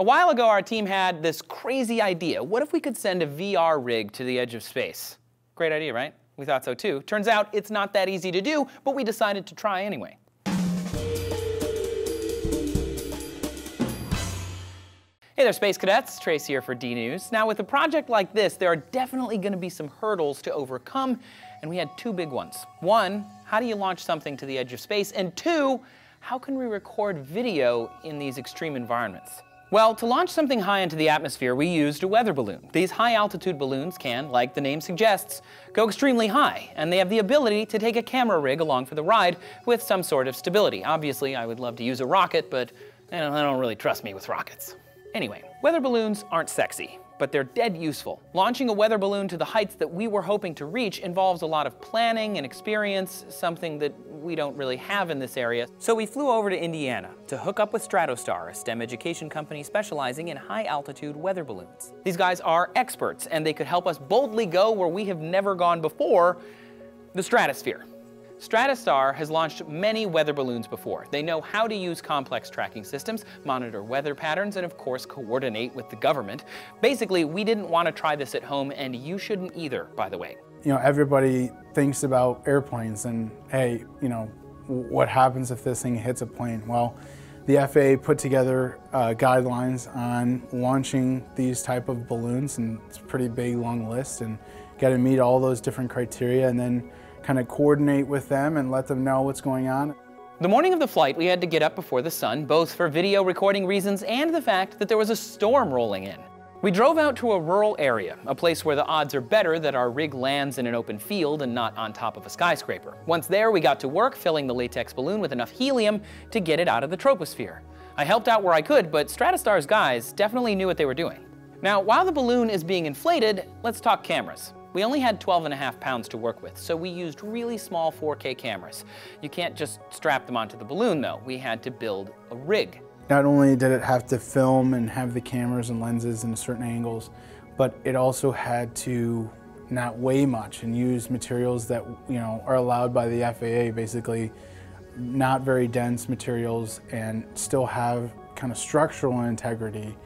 A while ago, our team had this crazy idea. What if we could send a VR rig to the edge of space? Great idea, right? We thought so too. Turns out it's not that easy to do, but we decided to try anyway. Hey there, Space Cadets. Trace here for DNews. Now, with a project like this, there are definitely going to be some hurdles to overcome, and we had two big ones. One, how do you launch something to the edge of space? And two, how can we record video in these extreme environments? Well, to launch something high into the atmosphere, we used a weather balloon. These high-altitude balloons can, like the name suggests, go extremely high, and they have the ability to take a camera rig along for the ride with some sort of stability. Obviously, I would love to use a rocket, but they don't really trust me with rockets. Anyway, weather balloons aren't sexy, but they're dead useful. Launching a weather balloon to the heights that we were hoping to reach involves a lot of planning and experience, something that we don't really have in this area. So we flew over to Indiana to hook up with Stratostar, a STEM education company specializing in high-altitude weather balloons. These guys are experts, and they could help us boldly go where we have never gone before, the stratosphere. Stratostar has launched many weather balloons before. They know how to use complex tracking systems, monitor weather patterns, and of course, coordinate with the government. Basically, we didn't want to try this at home, and you shouldn't either, by the way. You know, everybody thinks about airplanes and, hey, you know, what happens if this thing hits a plane? Well, the FAA put together guidelines on launching these type of balloons, and it's a pretty big, long list, and got to meet all those different criteria, and then kind of coordinate with them and let them know what's going on. The morning of the flight, we had to get up before the sun, both for video recording reasons and the fact that there was a storm rolling in. We drove out to a rural area, a place where the odds are better that our rig lands in an open field and not on top of a skyscraper. Once there, we got to work filling the latex balloon with enough helium to get it out of the troposphere. I helped out where I could, but Stratostar's guys definitely knew what they were doing. Now, while the balloon is being inflated, let's talk cameras. We only had 12.5 pounds to work with, so we used really small 4K cameras. You can't just strap them onto the balloon, though. We had to build a rig. Not only did it have to film and have the cameras and lenses in certain angles, but it also had to not weigh much and use materials that, you know, are allowed by the FAA, basically not very dense materials and still have kind of structural integrity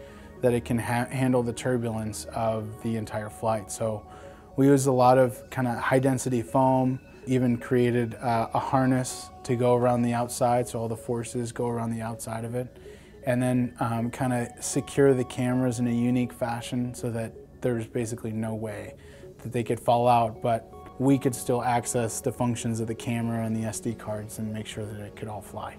that it can handle the turbulence of the entire flight. So we used a lot of kind of high density foam, even created a harness to go around the outside, so all the forces go around the outside of it, and then kind of secure the cameras in a unique fashion so that there's basically no way that they could fall out, but we could still access the functions of the camera and the SD cards and make sure that it could all fly.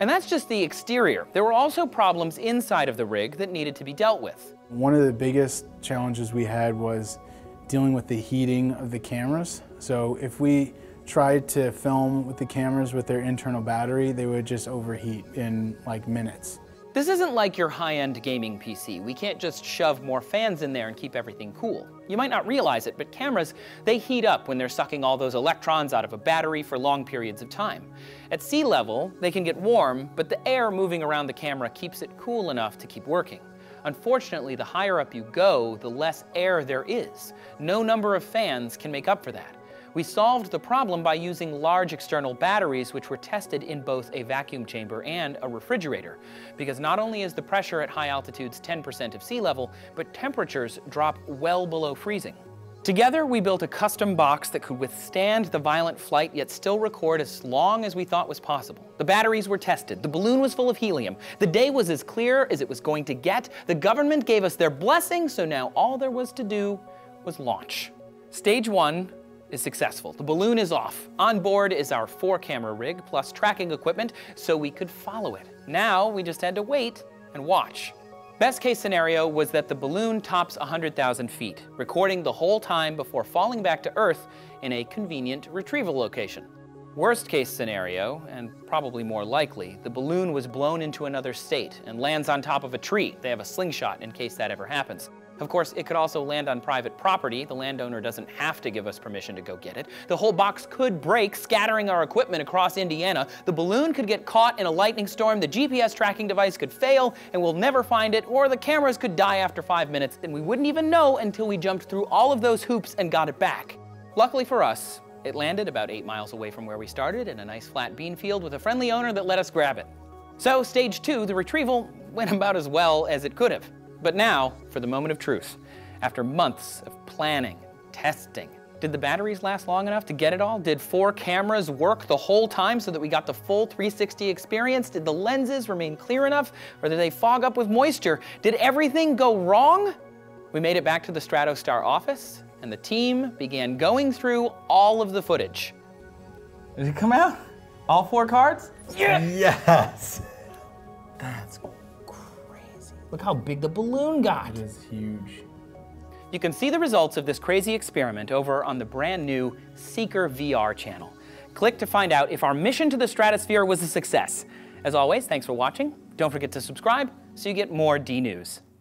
And that's just the exterior. There were also problems inside of the rig that needed to be dealt with. One of the biggest challenges we had was dealing with the heating of the cameras. So if we tried to film with the cameras with their internal battery, they would just overheat in like minutes. This isn't like your high-end gaming PC. We can't just shove more fans in there and keep everything cool. You might not realize it, but cameras, they heat up when they're sucking all those electrons out of a battery for long periods of time. At sea level, they can get warm, but the air moving around the camera keeps it cool enough to keep working. Unfortunately, the higher up you go, the less air there is. No number of fans can make up for that. We solved the problem by using large external batteries, which were tested in both a vacuum chamber and a refrigerator, because not only is the pressure at high altitudes 10% of sea level, but temperatures drop well below freezing. Together, we built a custom box that could withstand the violent flight yet still record as long as we thought was possible. The batteries were tested, the balloon was full of helium, the day was as clear as it was going to get, the government gave us their blessing, so now all there was to do was launch. Stage one is successful. The balloon is off. On board is our 4-camera rig plus tracking equipment so we could follow it. Now we just had to wait and watch. Best case scenario was that the balloon tops 100,000 feet, recording the whole time before falling back to Earth in a convenient retrieval location. Worst case scenario, and probably more likely, the balloon was blown into another state and lands on top of a tree. They have a slingshot in case that ever happens. Of course, it could also land on private property. The landowner doesn't have to give us permission to go get it. The whole box could break, scattering our equipment across Indiana. The balloon could get caught in a lightning storm. The GPS tracking device could fail, and we'll never find it. Or the cameras could die after 5 minutes, and we wouldn't even know until we jumped through all of those hoops and got it back. Luckily for us, it landed about 8 miles away from where we started in a nice flat bean field with a friendly owner that let us grab it. So stage two, the retrieval, went about as well as it could have. But now, for the moment of truth. After months of planning, testing, did the batteries last long enough to get it all? Did four cameras work the whole time so that we got the full 360 experience? Did the lenses remain clear enough, or did they fog up with moisture? Did everything go wrong? We made it back to the Stratostar office, and the team began going through all of the footage. Did it come out? All four cards? Yeah. Yes! That's crazy. Look how big the balloon got. It is huge. You can see the results of this crazy experiment over on the brand new Seeker VR channel. Click to find out if our mission to the stratosphere was a success. As always, thanks for watching. Don't forget to subscribe so you get more DNews.